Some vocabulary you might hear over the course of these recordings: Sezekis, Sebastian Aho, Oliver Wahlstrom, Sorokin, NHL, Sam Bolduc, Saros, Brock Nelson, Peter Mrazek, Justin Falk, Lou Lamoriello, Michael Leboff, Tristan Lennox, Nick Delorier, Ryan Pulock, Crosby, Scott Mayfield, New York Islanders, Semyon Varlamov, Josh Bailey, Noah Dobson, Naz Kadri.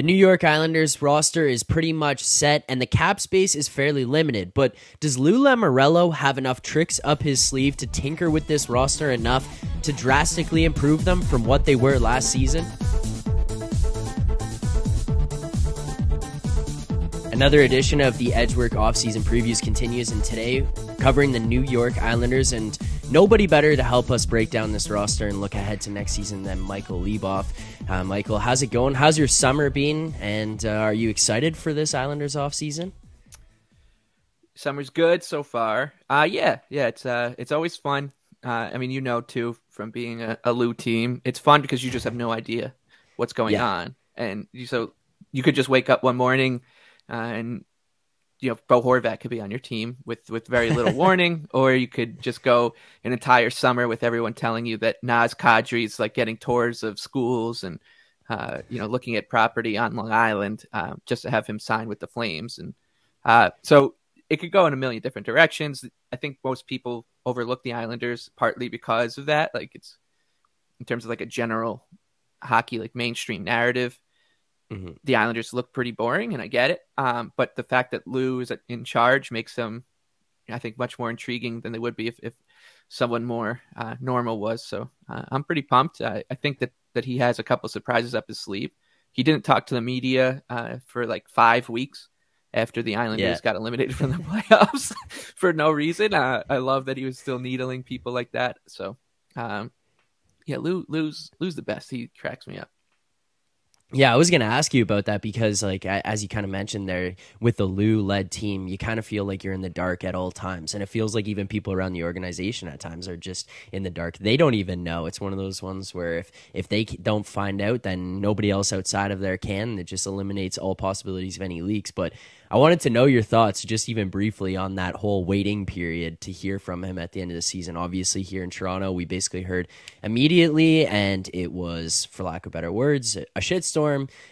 The New York Islanders roster is pretty much set, and the cap space is fairly limited, but does Lou Lamoriello have enough tricks up his sleeve to tinker with this roster enough to drastically improve them from what they were last season? Another edition of the Edgework offseason previews continues, and today covering the New York Islanders, and nobody better to help us break down this roster and look ahead to next season than Michael Leboff. Michael, how's it going? How's your summer been? And are you excited for this Islanders offseason? Summer's good so far. Yeah, it's always fun. I mean, you know, too, from being a Lou team, it's fun because you just have no idea what's going on, and so you could just wake up one morning. And, you know, Bo Horvat could be on your team with very little warning, or you could just go an entire summer with everyone telling you that Naz Kadri is like getting tours of schools and, you know, looking at property on Long Island just to have him sign with the Flames. And so it could go in a million different directions. I think most people overlook the Islanders partly because of that. Like, it's in terms of like a general hockey, like mainstream narrative. Mm-hmm. The Islanders look pretty boring, and I get it. But the fact that Lou is in charge makes them, I think, much more intriguing than they would be if someone more normal was. So I'm pretty pumped. I think that he has a couple surprises up his sleeve. He didn't talk to the media for like 5 weeks after the Islanders got eliminated from the playoffs for no reason. I love that he was still needling people like that. So, yeah, Lou's the best. He cracks me up. Yeah, I was going to ask you about that because, like, as you kind of mentioned there, with the Lou-led team, you kind of feel like you're in the dark at all times. And it feels like even people around the organization at times are just in the dark. They don't even know. It's one of those ones where if they don't find out, then nobody else outside of there can. It just eliminates all possibilities of any leaks. But I wanted to know your thoughts just even briefly on that whole waiting period to hear from him at the end of the season. Obviously, here in Toronto, we basically heard immediately, and it was, for lack of better words, a shitstorm.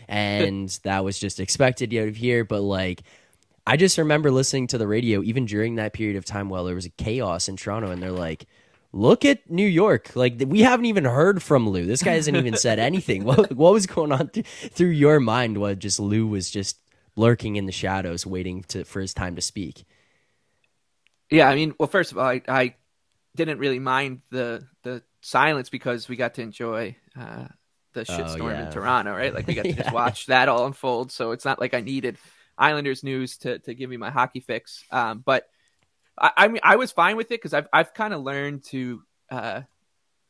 And that was just expected out of here. But like, I just remember listening to the radio even during that period of time while there was a chaos in Toronto, and they're like, look at New York, like we haven't even heard from Lou. This guy hasn't even said anything. What was going on through your mind while just Lou was just lurking in the shadows waiting for his time to speak? Yeah, I mean, well, first of all, I didn't really mind the silence because we got to enjoy the shitstorm in Toronto, right? Like, we got to just watch that all unfold. So it's not like I needed Islanders news to give me my hockey fix. But I mean, I was fine with it because I've kind of learned to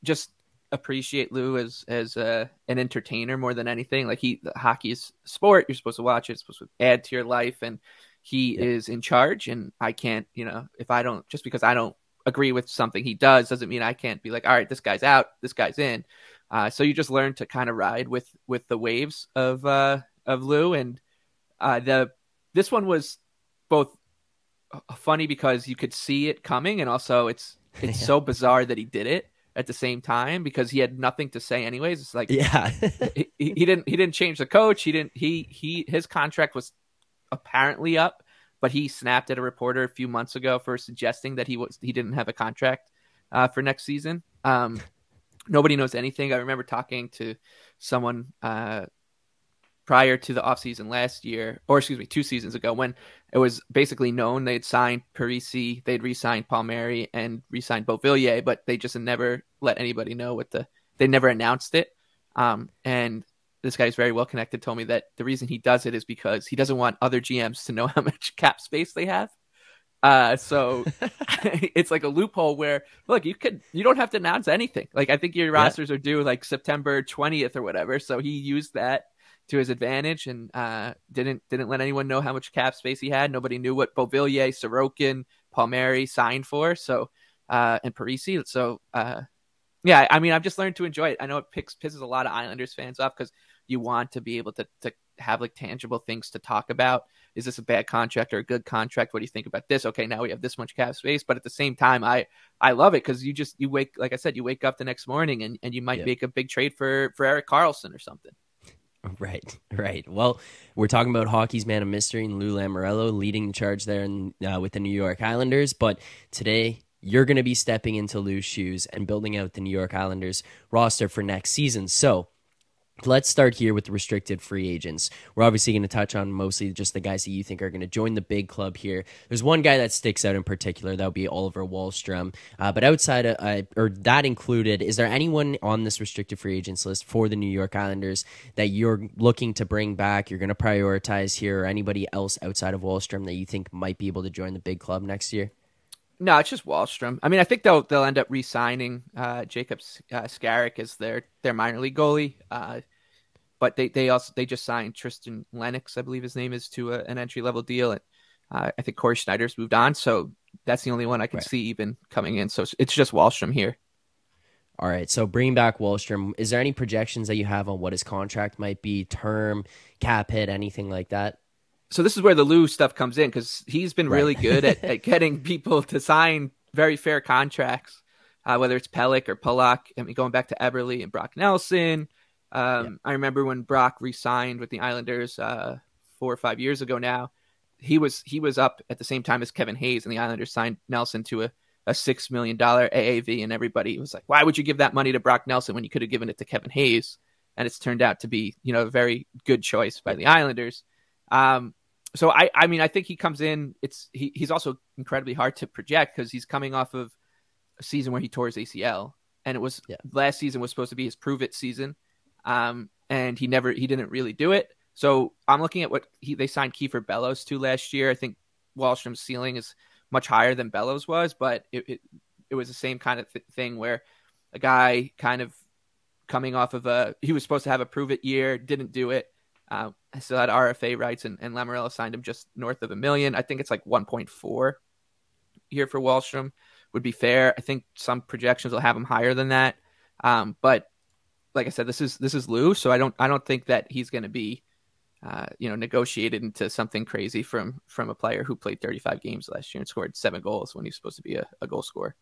just appreciate Lou as an entertainer more than anything. Like, hockey is sport. You're supposed to watch it. It's supposed to add to your life, and he is in charge. And I can't, you know, if I don't, just because I don't agree with something he doesn't mean I can't be like, all right, this guy's out, this guy's in. So you just learn to kind of ride with the waves of Lou, and this one was both funny because you could see it coming, and also it's so bizarre that he did it at the same time because he had nothing to say anyways. It's like, yeah, he didn't change the coach. His contract was apparently up, but he snapped at a reporter a few months ago for suggesting that he didn't have a contract for next season. Nobody knows anything. I remember talking to someone prior to the offseason last year, or excuse me, 2 seasons ago, when it was basically known they had signed Parise, they'd re-signed Palmieri, and re-signed Beauvillier, but they just never let anybody know they never announced it. And this guy's very well connected told me that the reason he does it is because he doesn't want other GMs to know how much cap space they have. So it's like a loophole where, look, you don't have to announce anything. Like, I think your rosters are due like September 20th or whatever. So he used that to his advantage and didn't let anyone know how much cap space he had. Nobody knew what Beauvillier, Sorokin, Palmieri signed for. So and Parisi. So yeah, I mean, I've just learned to enjoy it. I know it pisses a lot of Islanders fans off because you want to be able to have like tangible things to talk about. Is this a bad contract or a good contract? What do you think about this? Okay, now we have this much cap space. But at the same time, I love it because you wake up the next morning and you might make a big trade for Erik Karlsson or something. Right. Well, we're talking about hockey's man of mystery and Lou Lamoriello leading the charge there with the New York Islanders. But today, you're going to be stepping into Lou's shoes and building out the New York Islanders roster for next season. So Let's start here with the restricted free agents. We're obviously going to touch on mostly just the guys that you think are going to join the big club here. There's one guy that sticks out in particular. That would be Oliver Wahlstrom. But outside of, or that included, is there anyone on this restricted free agents list for the New York Islanders that you're looking to bring back, you're going to prioritize here, or anybody else outside of Wahlstrom that you think might be able to join the big club next year? No, it's just Wahlstrom. I mean, I think they'll end up re-signing Jacob Skarik as their minor league goalie. But they just signed Tristan Lennox, I believe his name is, to an entry level deal, and I think Corey Schneider's moved on. So that's the only one I can see even coming in. So it's just Wahlstrom here. All right, so bring back Wahlstrom. Is there any projections that you have on what his contract might be, term, cap hit, anything like that? So this is where the Lou stuff comes in, because he's been really good at getting people to sign very fair contracts, whether it's Pelech or Pulock. I mean, going back to Eberle and Brock Nelson. I remember when Brock re-signed with the Islanders 4 or 5 years ago now, he was up at the same time as Kevin Hayes, and the Islanders signed Nelson to a $6 million AAV, and everybody was like, why would you give that money to Brock Nelson when you could have given it to Kevin Hayes? And it's turned out to be, a very good choice by the Islanders. So I mean, I think he comes in. He's also incredibly hard to project because he's coming off of a season where he tore his ACL, and it was last season was supposed to be his prove it season, and he didn't really do it. So I'm looking at what they signed Kiefer Bellows to last year. I think Wahlstrom's ceiling is much higher than Bellows was, but it was the same kind of thing where a guy kind of coming off of he was supposed to have a prove it year, didn't do it. I still had RFA rights, and Lamoriello signed him just north of $1 million. I think it's like 1.4 here for Wahlstrom would be fair. I think some projections will have him higher than that. But like I said, this is Lou, so I don't think that he's going to be negotiated into something crazy from a player who played 35 games last year and scored 7 goals when he's supposed to be a goal scorer.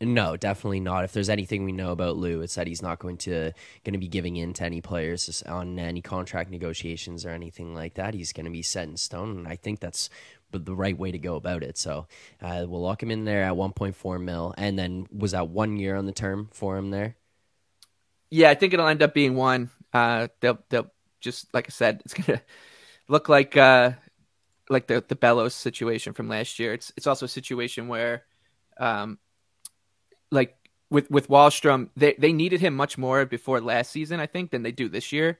No, definitely not. If there's anything we know about Lou, it's that he's not going to be giving in to any players on any contract negotiations or anything like that. He's going to be set in stone, and I think that's the right way to go about it. So we'll lock him in there at 1.4 mil, and then was that 1 year on the term for him there? Yeah, I think it'll end up being one. They'll just, like I said, it's going to look like the Bellows situation from last year. It's also a situation where like with Wahlstrom, they needed him much more before last season, I think, than they do this year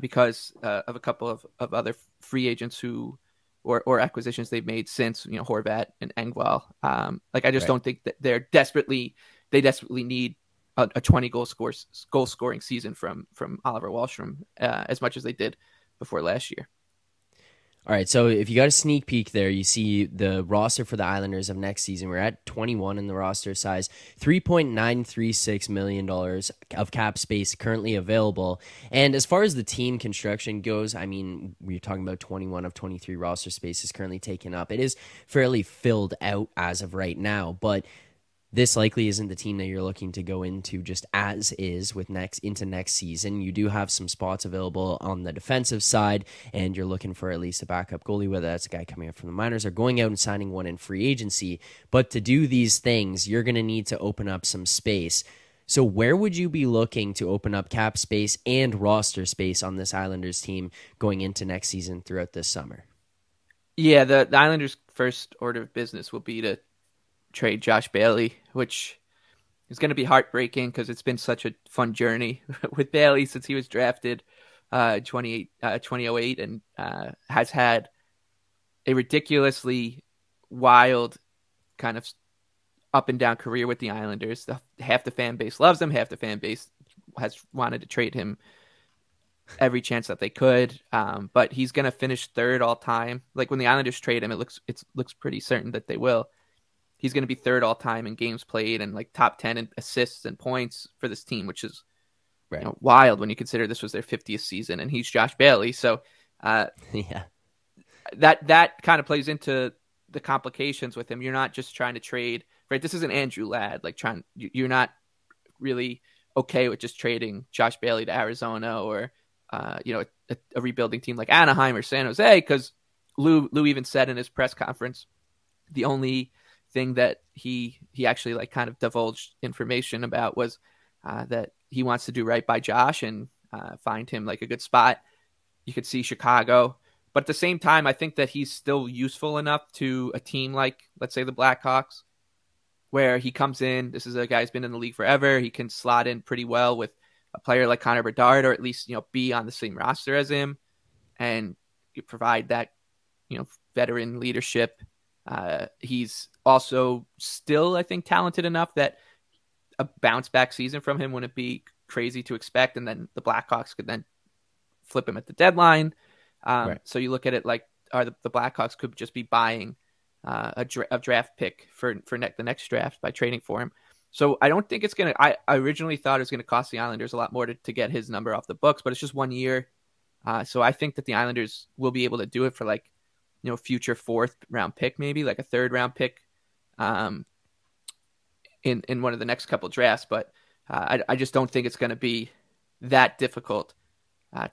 because of a couple of other free agents who or acquisitions they've made since, Horvat and Engvall. Don't think that they desperately need a 20-goal scoring season from Oliver Wahlstrom as much as they did before last year. All right, so if you got a sneak peek there, you see the roster for the Islanders of next season. We're at 21 in the roster size, $3.936 million of cap space currently available. And as far as the team construction goes, I mean, we're talking about 21 of 23 roster spaces currently taken up. It is fairly filled out as of right now, but this likely isn't the team that you're looking to go into just as is with into next season. You do have some spots available on the defensive side, and you're looking for at least a backup goalie, whether that's a guy coming up from the minors or going out and signing one in free agency. But to do these things, you're going to need to open up some space. So where would you be looking to open up cap space and roster space on this Islanders team going into next season throughout this summer? Yeah, the Islanders' first order of business will be to trade Josh Bailey, which is going to be heartbreaking because it's been such a fun journey with Bailey since he was drafted 2008 and has had a ridiculously wild kind of up and down career with the Islanders. Half the fan base loves him, half the fan base has wanted to trade him every chance that they could, but he's going to finish third all time. Like when the Islanders trade him, it looks pretty certain that they will. He's going to be third all time in games played and like top 10 in assists and points for this team, which is wild when you consider this was their 50th season and he's Josh Bailey. So that kind of plays into the complications with him. You're not just trying to trade, right? This isn't Andrew Ladd, you're not really okay with just trading Josh Bailey to Arizona or, a rebuilding team like Anaheim or San Jose. Cause Lou even said in his press conference, the only thing that he actually kind of divulged information about was that he wants to do right by Josh, and find him like a good spot. You could see Chicago. But at the same time, I think that he's still useful enough to a team like, let's say, the Blackhawks, where he comes in. This is a guy who's been in the league forever. He can slot in pretty well with a player like Connor Bedard, or at least, you know, be on the same roster as him, and you provide that, you know, veteran leadership. He's also still, I think, talented enough that a bounce back season from him wouldn't be crazy to expect. And then the Blackhawks could then flip him at the deadline. Right. So you look at it like, are the Blackhawks could just be buying a draft pick for the next draft by trading for him. So I don't think it's going to, I originally thought it was going to cost the Islanders a lot more to get his number off the books, but it's just 1 year. So I think that the Islanders will be able to do it for, like, you know, future 4th round pick, maybe like a 3rd round pick in one of the next couple drafts. But I just don't think it's going to be that difficult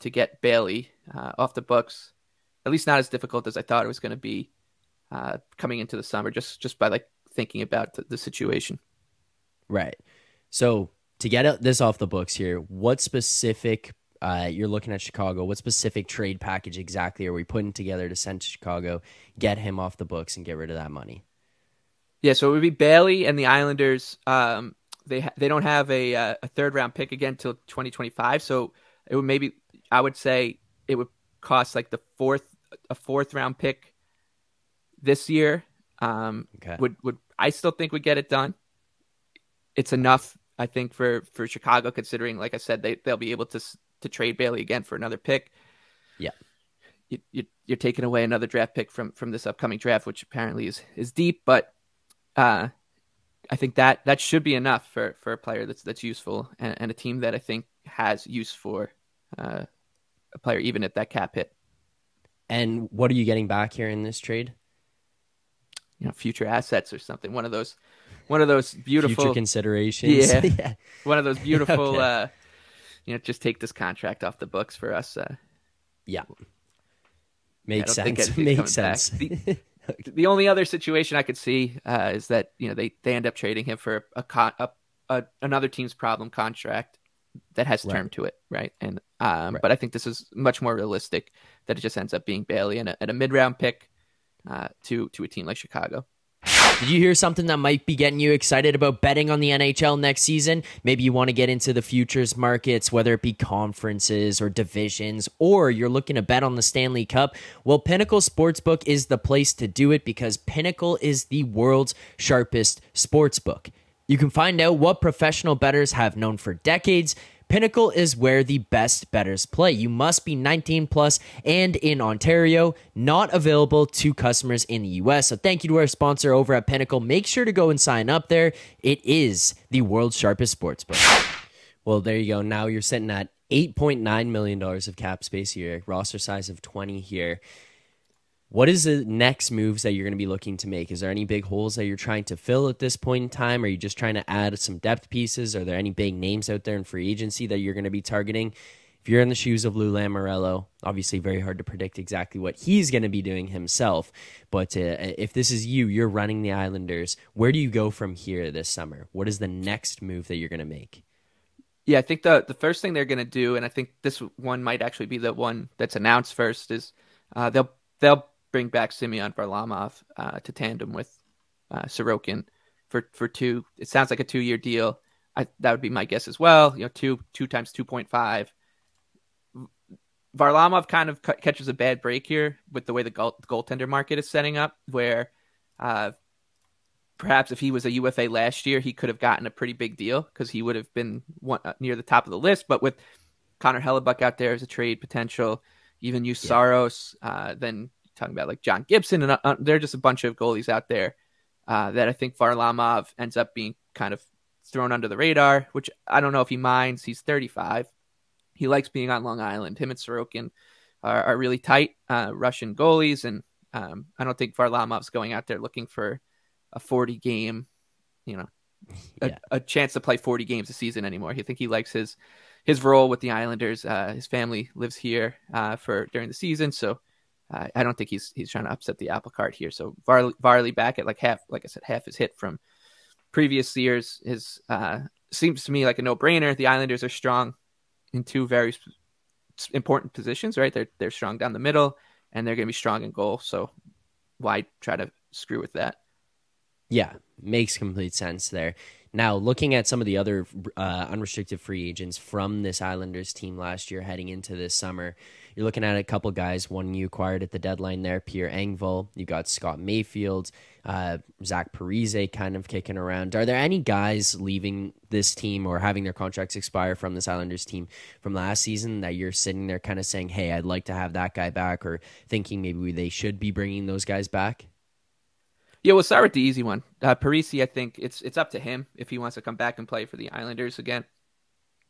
to get Bailey off the books, at least not as difficult as I thought it was going to be coming into the summer, just by like thinking about the situation. Right. So to get this off the books here, what specific, you're looking at Chicago, what specific trade package exactly are we putting together to send to Chicago, get him off the books and get rid of that money? Yeah. So it would be Bailey and the Islanders. They don't have a 3rd round pick again till 2025. So it would maybe, I would say it would cost like a 4th round pick this year. Okay. I still think would get it done. It's enough, I think, for Chicago, considering, like I said, they'll be able to trade Bailey again for another pick. Yeah. You're taking away another draft pick from this upcoming draft, which apparently is deep, but I think that should be enough for a player that's useful, and a team that I think has use for a player even at that cap hit. And what are you getting back here in this trade? You know, future assets or something. One of those beautiful future considerations. Yeah. Yeah. One of those beautiful, okay. You know, just take this contract off the books for us. Yeah. Makes sense. The only other situation I could see is that, you know, they end up trading him for another team's problem contract that has term to it. Right. And, right. But I think this is much more realistic that it just ends up being Bailey and a mid-round pick to a team like Chicago. Did you hear something that might be getting you excited about betting on the NHL next season? Maybe you want to get into the futures markets, whether it be conferences or divisions, or you're looking to bet on the Stanley Cup. Well, Pinnacle Sportsbook is the place to do it, because Pinnacle is the world's sharpest sportsbook. You can find out what professional bettors have known for decades. Pinnacle is where the best bettors play. You must be 19 plus and in Ontario, not available to customers in the US. So thank you to our sponsor over at Pinnacle. Make sure to go and sign up there. It is the world's sharpest sportsbook. Well, there you go. Now you're sitting at $8.9 million of cap space here, roster size of 20 here. What is the next moves that you're going to be looking to make? Is there any big holes that you're trying to fill at this point in time? Are you just trying to add some depth pieces? Are there any big names out there in free agency that you're going to be targeting? If you're in the shoes of Lou Lamoriello, obviously very hard to predict exactly what he's going to be doing himself. But if this is you're running the Islanders, where do you go from here this summer? What is the next move that you're going to make? Yeah, I think the first thing they're going to do, and I think this one might actually be the one that's announced first, is they'll bring back Semyon Varlamov to tandem with Sorokin for 2. It sounds like a 2-year deal. That would be my guess as well. You know, 2 times 2.5. Varlamov kind of catches a bad break here with the way the goaltender market is setting up, where perhaps if he was a UFA last year, he could have gotten a pretty big deal because he would have been near the top of the list. But with Connor Hellebuck out there as a trade potential, even Saros, then talking about like John Gibson, and there are just a bunch of goalies out there that I think Varlamov ends up being kind of thrown under the radar, which I don't know if he minds. He's 35. He likes being on Long Island. Him and Sorokin are really tight Russian goalies, and I don't think Varlamov's going out there looking for a 40-game, you know, a chance to play 40 games a season anymore. I think he likes his role with the Islanders. His family lives here during the season, so I don't think he's trying to upset the apple cart here. So Varley back at half his hit from previous years seems to me like a no brainer. The Islanders are strong in two very important positions, right? They're strong down the middle, and they're going to be strong in goal. So why try to screw with that? Yeah, makes complete sense there. Now, looking at some of the other unrestricted free agents from this Islanders team last year heading into this summer, you're looking at a couple guys. One you acquired at the deadline there, Pierre Engvall. You got Scott Mayfield, Zach Parise kind of kicking around. Are there any guys leaving this team or having their contracts expire from this Islanders team from last season that you're sitting there kind of saying, hey, I'd like to have that guy back, or thinking maybe they should be bringing those guys back? Yeah, we'll start with the easy one. Parisi, I think it's up to him if he wants to come back and play for the Islanders again.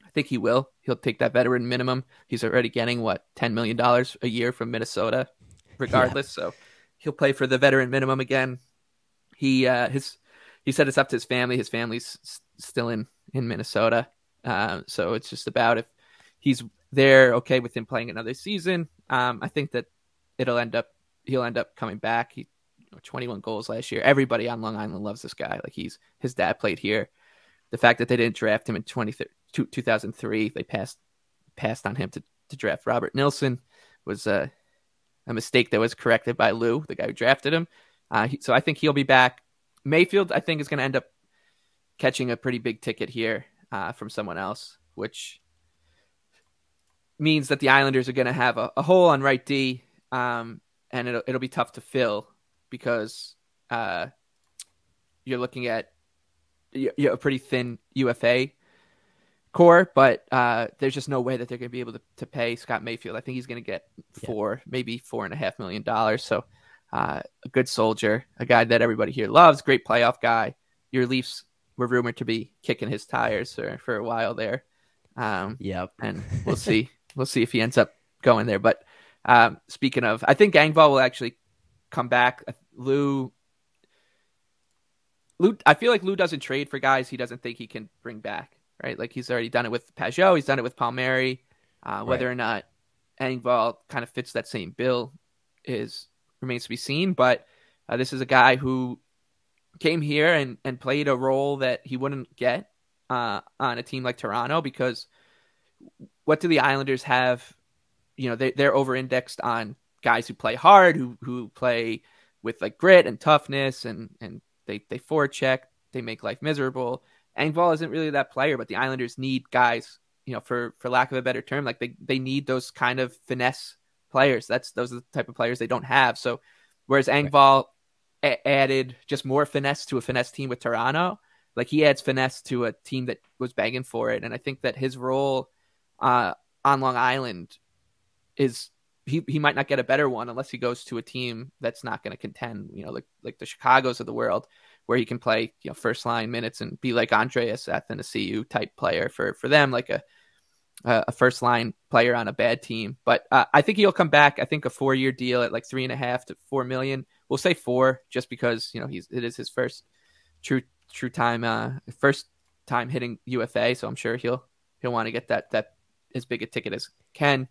I think he will. He'll take that veteran minimum. He's already getting, $10 million a year from Minnesota regardless. Yeah. So he'll play for the veteran minimum again. He said it's up to his family. His family's still in Minnesota. So it's just about if he's there, okay with him playing another season. I think that he'll end up coming back. 21 goals last year. Everybody on Long Island loves this guy. His dad played here. The fact that they didn't draft him in 2003, they passed on him to draft Robert Nilsson, was a mistake that was corrected by Lou, the guy who drafted him. So I think he'll be back. Mayfield, I think, is going to end up catching a pretty big ticket here from someone else, which means that the Islanders are going to have a hole on right D, and it'll be tough to fill, because you're looking at a pretty thin UFA core, but there's just no way that they're going to be able to pay Scott Mayfield. I think he's going to get maybe $4.5 million. So a good soldier, a guy that everybody here loves, great playoff guy. Your Leafs were rumored to be kicking his tires for a while there. Yep. And we'll see. We'll see if he ends up going there. But speaking of, I think Engvall will actually come back. Lou, I feel like Lou doesn't trade for guys he doesn't think he can bring back, right? He's already done it with Pageau, he's done it with Palmieri. Whether or not Engvall kind of fits that same bill remains to be seen, but this is a guy who came here and played a role that he wouldn't get on a team like Toronto, because what do the Islanders have? They're over indexed on guys who play hard, who play with grit and toughness, and they forecheck, they make life miserable. Engvall isn't really that player, but the Islanders need guys, for lack of a better term, they need those kind of finesse players. Those are the type of players they don't have. So whereas Engvall added just more finesse to a finesse team with Toronto, he adds finesse to a team that was begging for it. And I think that his role on Long Island is, he might not get a better one unless he goes to a team that's not going to contend, like the Chicagos of the world, where he can play, first line minutes and be like Andreas Athanasiou type player for them, like a first line player on a bad team. But I think he'll come back. I think a 4-year deal at $3.5 to $4 million. We'll say 4, just because, it is his first true time, first time hitting UFA. So I'm sure he'll want to get that as big a ticket as can.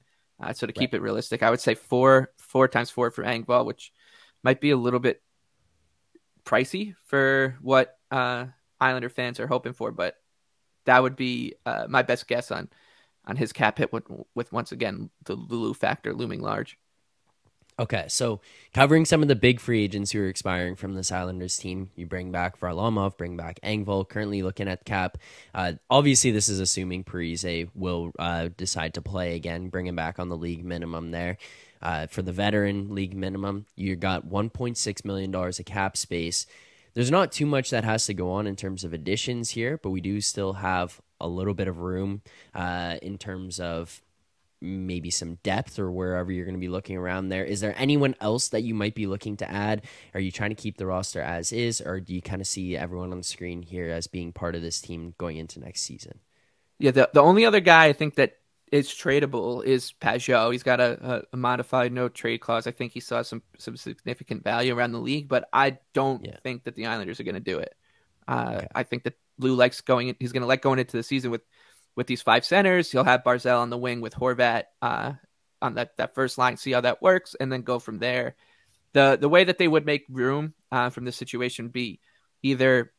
So to keep it realistic, I would say 4 times 4 for Engvall, which might be a little bit pricey for what Islander fans are hoping for, but that would be my best guess on his cap hit with once again the Lulu factor looming large. Okay, so covering some of the big free agents who are expiring from this Islanders team, you bring back Varlamov, bring back Engvall, currently looking at cap. Obviously, this is assuming Parise will decide to play again, bring him back on the league minimum there. For the veteran league minimum, you got $1.6 million of cap space. There's not too much that has to go on in terms of additions here, but we do still have a little bit of room in terms of maybe some depth or wherever you're going to be looking around there. Is there anyone else that you might be looking to add? Are you trying to keep the roster as is, or do you kind of see everyone on the screen here as being part of this team going into next season? Yeah, the only other guy I think that is tradable is Pageau. He's got a modified no trade clause. I think he saw some significant value around the league, but I don't think that the Islanders are going to do it. Okay. I think that Lou likes he's going to like going into the season with these 5 centers. He'll have Barzal on the wing with Horvat on that first line, see how that works, and then go from there. The way that they would make room from this situation would be either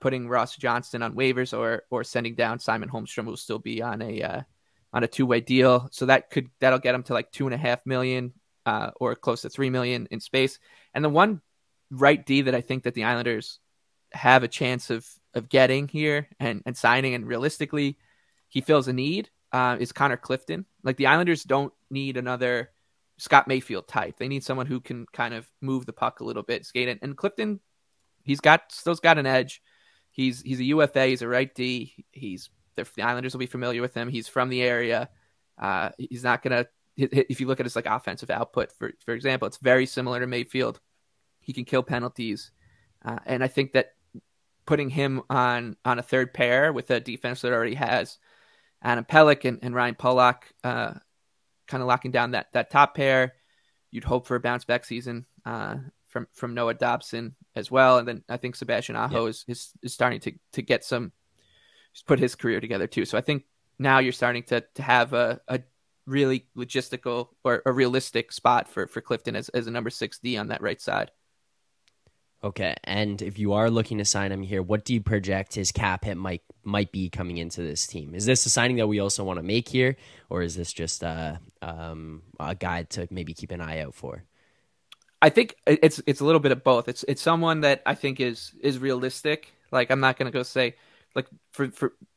putting Ross Johnston on waivers or sending down Simon Holmstrom, who'll still be on a on a two-way deal. So that'll get him to like $2.5 million or close to $3 million in space. And the one right D that I think that the Islanders have a chance of getting here and signing, and realistically he fills a need, is Connor Clifton. Like, the Islanders don't need another Scott Mayfield type. They need someone who can kind of move the puck a little bit, skate it. And Clifton, still's got an edge. He's a UFA. He's a right D. The Islanders will be familiar with him. He's from the area. He's not going to, if you look at his like offensive output, for example, it's very similar to Mayfield. He can kill penalties. And I think that putting him on a third pair with a defense that already has Adam Pelech and Ryan Pulock, kind of locking down that top pair, you'd hope for a bounce back season from Noah Dobson as well. And then I think Sebastian Aho is starting to get some, just put his career together too. So I think now you're starting to have a really logistical or a realistic spot for Clifton as a number 6D on that right side. Okay. And if you are looking to sign him here, what do you project his cap hit might be coming into this team? Is this a signing that we also want to make here, or is this just a guide to maybe keep an eye out for? I think it's a little bit of both. It's someone that I think is realistic. Like, I'm not going to go say, like, for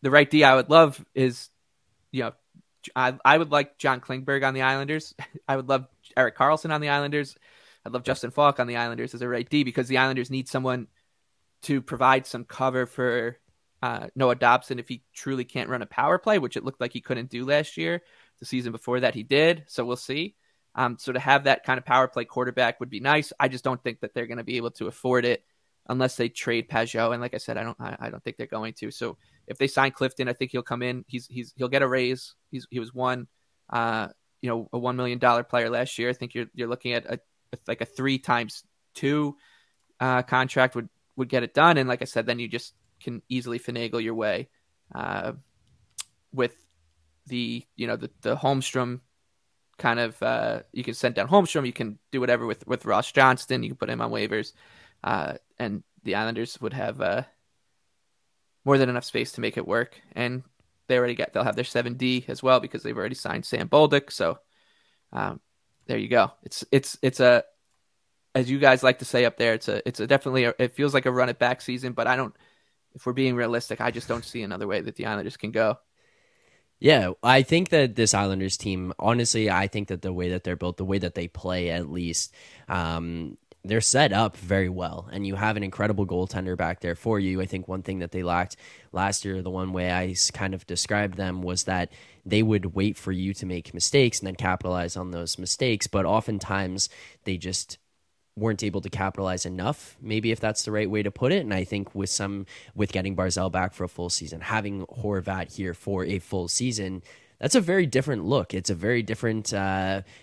the right D, I would love is, you know, I would like John Klingberg on the Islanders. I would love Erik Karlsson on the Islanders. I'd love Justin Falk on the Islanders as a right D, because the Islanders need someone to provide some cover for Noah Dobson if he truly can't run a power play, which it looked like he couldn't do last year. The season before that he did, so we'll see. So to have that kind of power play quarterback would be nice. I just don't think that they're going to be able to afford it unless they trade Pageau. And like I said, I don't think they're going to. So if they sign Clifton, I think he'll come in. He'll get a raise. He was one, a $1 million player last year. I think you're looking at a 3x2 contract would get it done. And like I said, then you just can easily finagle your way with the Holmstrom kind of, you can send down Holmstrom. You can do whatever with Ross Johnston. You can put him on waivers. And the Islanders would have more than enough space to make it work. And they'll have their 7D as well, because they've already signed Sam Bolduc. So, there you go. It's as you guys like to say up there, it's definitely it feels like a run it back season, but if we're being realistic, I just don't see another way that the Islanders can go. Yeah, I think that this Islanders team, honestly, I think that the way that they're built, the way that they play, at least, they're set up very well, and you have an incredible goaltender back there for you. I think one thing that they lacked last year, the one way I kind of described them, was that they would wait for you to make mistakes and then capitalize on those mistakes. But oftentimes they just weren't able to capitalize enough, maybe, if that's the right way to put it. And I think with getting Barzal back for a full season, having Horvat here for a full season, that's a very different look. It's a very different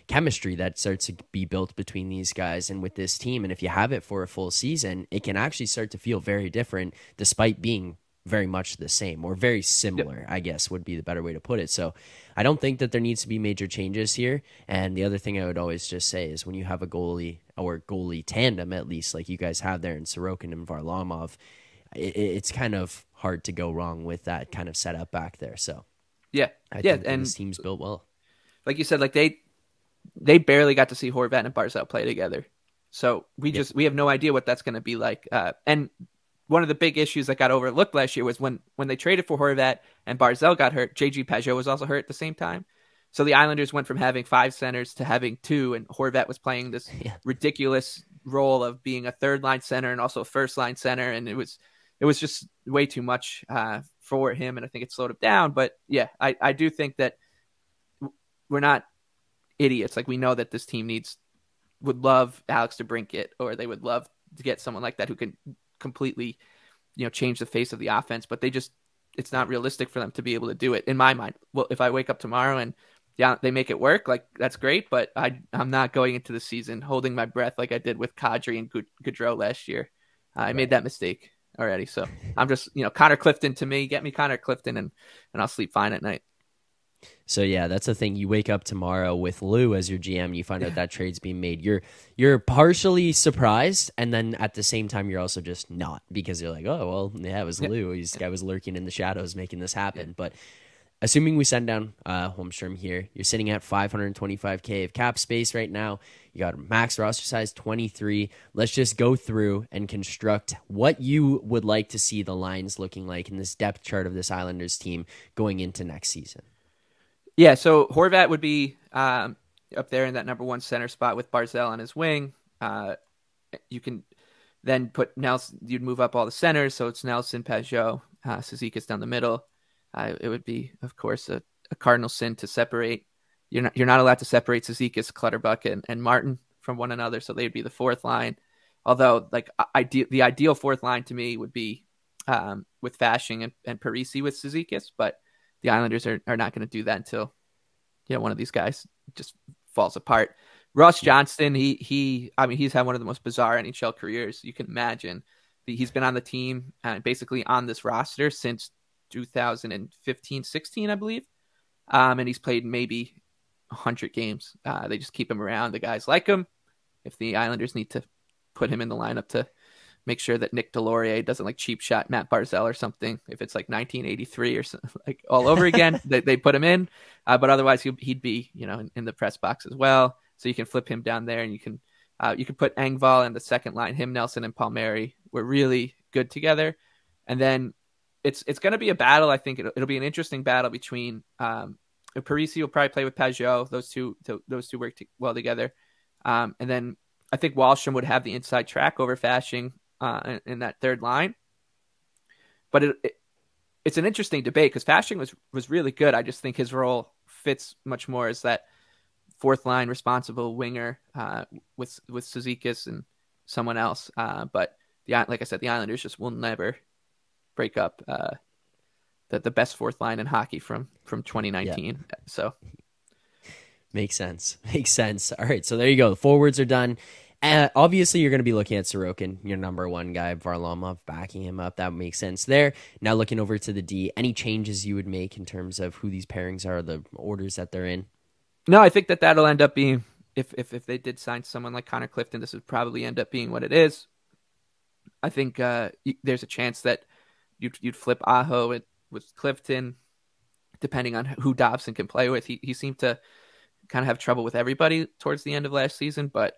chemistry that starts to be built between these guys and with this team. And if you have it for a full season, it can actually start to feel very different, despite being very much the same, or very similar, I guess, would be the better way to put it. So I don't think that there needs to be major changes here. And the other thing I would always just say is, when you have a goalie, or goalie tandem, at least, like you guys have there in Sorokin and Varlamov, it's kind of hard to go wrong with that kind of setup back there. So I think and this team's built well. Like you said, like they barely got to see Horvat and Barzal play together, so we have no idea what that's going to be like. And one of the big issues that got overlooked last year was when they traded for Horvat and Barzal got hurt, JG Peugeot was also hurt at the same time. So the Islanders went from having 5 centers to having 2, and Horvat was playing this ridiculous role of being a third-line center and also a first-line center, and it was just way too much for him, and I think it slowed him down. But yeah, I do think that we're not idiots. Like, we know that this team would love Alex DeBrincat, or they would love to get someone like that who can completely, change the face of the offense, but it's not realistic for them to be able to do it, in my mind. Well, if I wake up tomorrow and they make it work, like, that's great, but I'm not going into the season holding my breath like I did with Kadri and Gaudreau last year. I made that mistake already. So I'm just, Connor Clifton to me, get me Connor Clifton and I'll sleep fine at night. So yeah, that's the thing. You wake up tomorrow with Lou as your GM and you find out that trade's being made. You're partially surprised, and then at the same time you're also just not, because you're like, oh well, yeah, it was Lou. This guy was lurking in the shadows making this happen. But assuming we send down Holmstrom here, you're sitting at $525K of cap space right now. You got max roster size 23. Let's just go through and construct what you would like to see the lines looking like in this depth chart of this Islanders team going into next season. Yeah, so Horvat would be up there in that number one center spot with Barzal on his wing. You can then put Nelson, you'd move up all the centers, so it's Nelson, Pageau, Suzuki's down the middle. It would be, of course, a cardinal sin to separate. You're not allowed to separate Sezekis, Clutterbuck, and Martin from one another, so they'd be the fourth line. Although, like, the ideal fourth line to me would be with Fashing and Parisi with Sezekis, but the Islanders are not going to do that until, you know, one of these guys just falls apart. Ross Johnston, he's had one of the most bizarre NHL careers you can imagine. He's been on the team and basically on this roster since 2015-16, I believe. And he's played maybe 100 games. They just keep him around. The guys like him. If the Islanders need to put him in the lineup to make sure that Nick Delorier doesn't like cheap shot Matt Barzal or something, if it's like 1983 or something, like all over again, they put him in. But otherwise he'd be, you know, in the press box as well. So you can flip him down there, and you can put Engvall in the second line. Him, Nelson, and Palmieri were really good together. And then It's going to be a battle. I think it'll be an interesting battle between Parisi will probably play with Pageau. Those two work well together. And then I think Wahlstrom would have the inside track over Fashing in that third line. But it's an interesting debate because Fashing was really good. I just think his role fits much more as that fourth line responsible winger with Sezekis and someone else. But like I said, the Islanders just will never break up the best fourth line in hockey from 2019. Yeah. So makes sense. All right, so there you go. The forwards are done. Obviously, you're going to be looking at Sorokin, your number one guy, Varlamov, backing him up. That makes sense there. Now looking over to the D, any changes you would make in terms of who these pairings are, the orders that they're in? No, I think that'll end up being, if they did sign someone like Connor Clifton, this would probably end up being what it is. I think there's a chance that You'd flip Aho with Clifton, depending on who Dobson can play with. He seemed to kind of have trouble with everybody towards the end of last season, but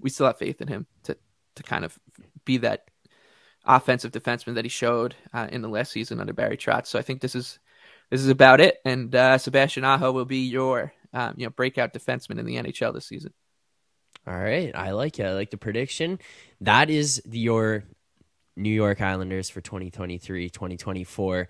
we still have faith in him to kind of be that offensive defenseman that he showed in the last season under Barry Trotz. So I think this is about it, and Sebastian Aho will be your breakout defenseman in the NHL this season. All right, I like it. I like the prediction. That is your New York Islanders for 2023-2024.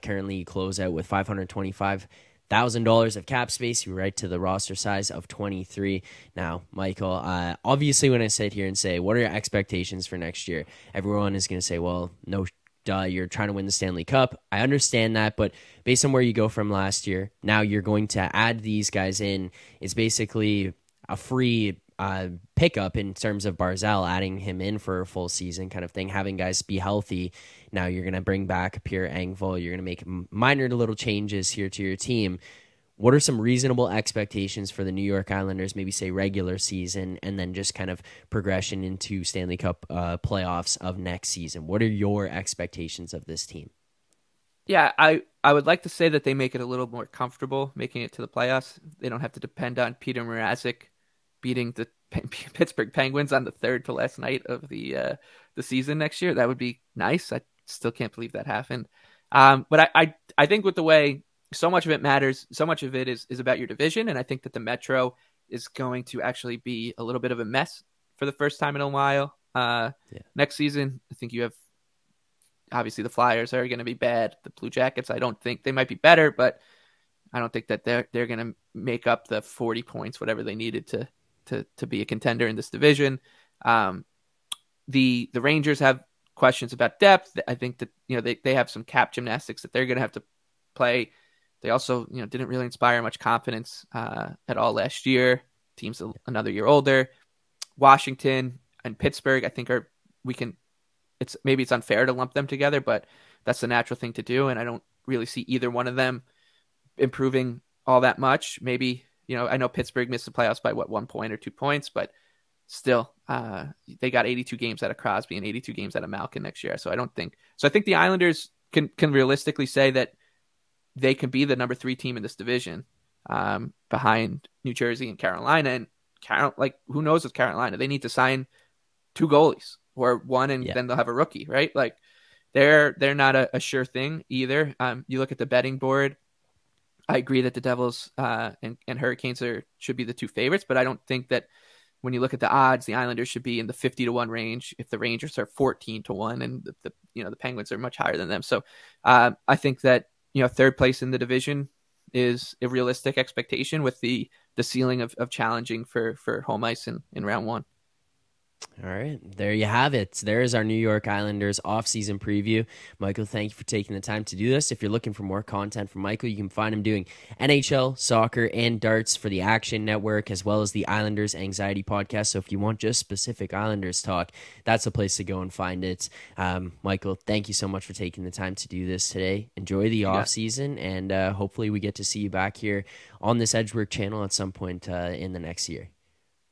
Currently, you close out with $525,000 of cap space. You're right to the roster size of 23. Now, Michael, obviously when I sit here and say, what are your expectations for next year? Everyone is going to say, well, no, duh, you're trying to win the Stanley Cup. I understand that, but based on where you go from last year, now you're going to add these guys in. It's basically a free pickup in terms of Barzal, adding him in for a full season kind of thing, having guys be healthy. Now you're going to bring back Pierre Engvall. You're going to make minor little changes here to your team. What are some reasonable expectations for the New York Islanders, maybe say regular season, and then just kind of progression into Stanley Cup playoffs of next season? What are your expectations of this team? Yeah, I would like to say that they make it a little more comfortable making it to the playoffs. They don't have to depend on Peter Mrazek beating the Pittsburgh Penguins on the third to last night of the season next year. That would be nice. I still can't believe that happened. But I think with the way so much of it matters, so much of it is about your division. And I think that the Metro is going to actually be a little bit of a mess for the first time in a while. Next season, I think you have, obviously the Flyers are going to be bad. The Blue Jackets, I don't think they might be better, but I don't think that they're going to make up the 40 points, whatever they needed to be a contender in this division. The Rangers have questions about depth. I think that, you know, they have some cap gymnastics that they're going to have to play. They also, you know, didn't really inspire much confidence at all last year. Teams another year older. Washington and Pittsburgh, I think it's unfair to lump them together, but that's the natural thing to do. And I don't really see either one of them improving all that much. Maybe, you know, I know Pittsburgh missed the playoffs by 1 point or 2 points, but still, they got 82 games out of Crosby and 82 games out of Malkin next year. So I think the Islanders can realistically say that they can be the number three team in this division, behind New Jersey and Carolina. And who knows with Carolina? They need to sign two goalies or one, and then they'll have a rookie, right? Like they're not a sure thing either. You look at the betting board. I agree that the Devils and Hurricanes should be the two favorites, but I don't think that when you look at the odds, the Islanders should be in the 50-1 range if the Rangers are 14-1, and the Penguins are much higher than them. So I think that third place in the division is a realistic expectation with the ceiling of challenging for home ice in round one. All right, there you have it. There is our New York Islanders offseason preview. Michael, thank you for taking the time to do this. If you're looking for more content from Michael, you can find him doing NHL, soccer, and darts for the Action Network, as well as the Islanders Anxiety Podcast. So if you want just specific Islanders talk, that's the place to go and find it. Michael, thank you so much for taking the time to do this today. Enjoy the offseason, and hopefully we get to see you back here on this Edgework channel at some point in the next year.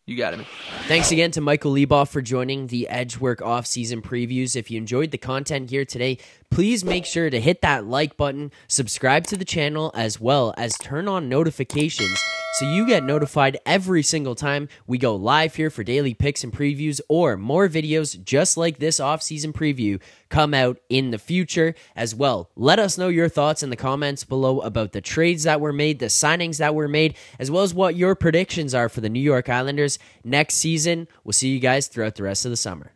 You got it. Thanks again to Michael Leboff for joining the Edgework offseason previews. If you enjoyed the content here today, please make sure to hit that like button, subscribe to the channel, as well as turn on notifications so you get notified every single time we go live here for daily picks and previews, or more videos just like this offseason preview come out in the future as well. Let us know your thoughts in the comments below about the trades that were made, the signings that were made, as well as what your predictions are for the New York Islanders next season. We'll see you guys throughout the rest of the summer.